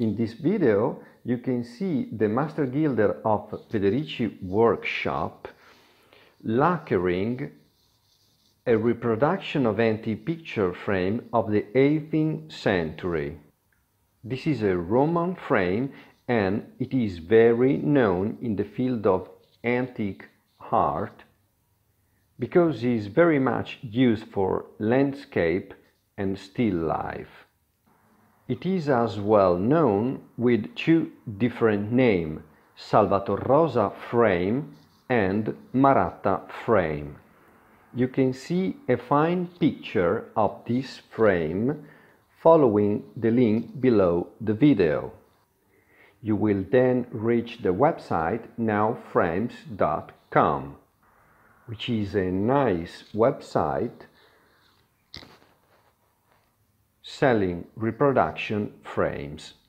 In this video you can see the master gilder of Federici workshop lacquering a reproduction of antique picture frame of the 18th century. This is a Roman frame and it is very known in the field of antique art because it is very much used for landscape and still life. It is as well known with two different names, Salvator Rosa frame and Maratta frame. You can see a fine picture of this frame following the link below the video. You will then reach the website nowframes.com, which is a nice website selling reproduction frames.